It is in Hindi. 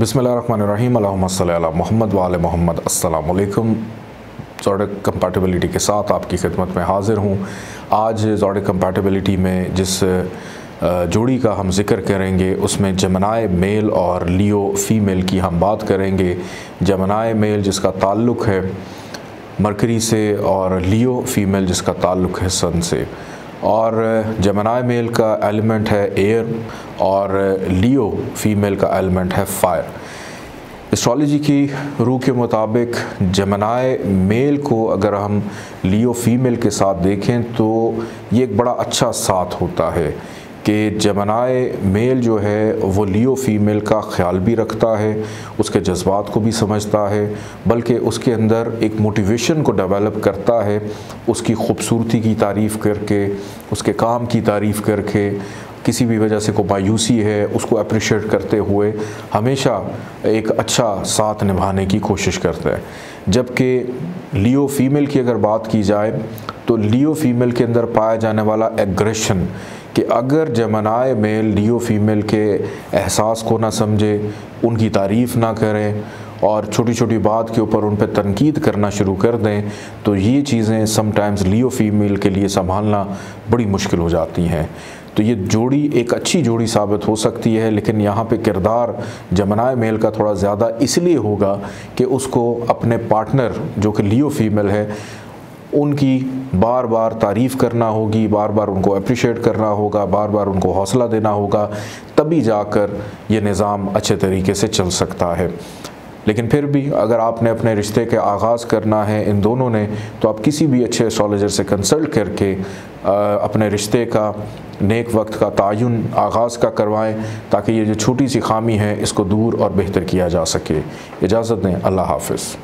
बिस्मिल्लाहिर्रहमानिर्रहीम अल्लाहुम्मा सल्लि अला मुहम्मद व आले मुहम्मद। अस्सलाम वालेकुम। ज़ोडिक कंपैटिबिलिटी के साथ आपकी खिदमत में हाज़िर हूँ। आज ज़ोडिक कंपैटिबिलिटी में जिस जोड़ी का हम जिक्र करेंगे उसमें जेमिनाई मेल और लियो फ़ीमेल की हम बात करेंगे। जेमिनाई मेल जिसका ताल्लुक़ है मरकरी से और लियो फ़ीमेल जिसका ताल्लुक़ है सन से। और जेमिनाई मेल का एलिमेंट है एयर और लियो फ़ीमेल का एलिमेंट है फायर। एस्ट्रोलॉजी की रूह के मुताबिक जेमिनाई मेल को अगर हम लियो फ़ीमेल के साथ देखें तो ये एक बड़ा अच्छा साथ होता है कि जेमिनाई मेल जो है वो लियो फ़ीमेल का ख्याल भी रखता है, उसके जज्बात को भी समझता है, बल्कि उसके अंदर एक मोटिवेशन को डेवलप करता है, उसकी ख़ूबसूरती की तारीफ़ करके, उसके काम की तारीफ़ करके, किसी भी वजह से कोई मायूसी है उसको अप्रिशिएट करते हुए हमेशा एक अच्छा साथ निभाने की कोशिश करता है। जबकि लियो फ़ीमेल की अगर बात की जाए तो लियो फ़ीमेल के अंदर पाया जाने वाला एग्रेशन कि अगर जेमिनाई मेल लियो फ़ीमेल के एहसास को ना समझे, उनकी तारीफ़ ना करें और छोटी छोटी बात के ऊपर उन पर तनकीद करना शुरू कर दें तो ये चीज़ें समटाइम्स लियो फ़ीमेल के लिए संभालना बड़ी मुश्किल हो जाती हैं। तो ये जोड़ी एक अच्छी जोड़ी साबित हो सकती है, लेकिन यहाँ पे किरदार जेमिनाई मेल का थोड़ा ज़्यादा इसलिए होगा कि उसको अपने पार्टनर जो कि लियो फ़ीमेल है उनकी बार बार तारीफ़ करना होगी, बार बार उनको अप्रिशिएट करना होगा, बार बार उनको हौसला देना होगा, तभी जाकर ये निज़ाम अच्छे तरीके से चल सकता है। लेकिन फिर भी अगर आपने अपने रिश्ते के आगाज़ करना है इन दोनों ने तो आप किसी भी अच्छे एस्ट्रोलॉजर से कंसल्ट करके अपने रिश्ते का नेक वक्त का तायुन आगाज़ का करवाएं ताकि ये जो छोटी सी खामी है इसको दूर और बेहतर किया जा सके। इजाज़त दें, अल्लाह हाफ़िज़।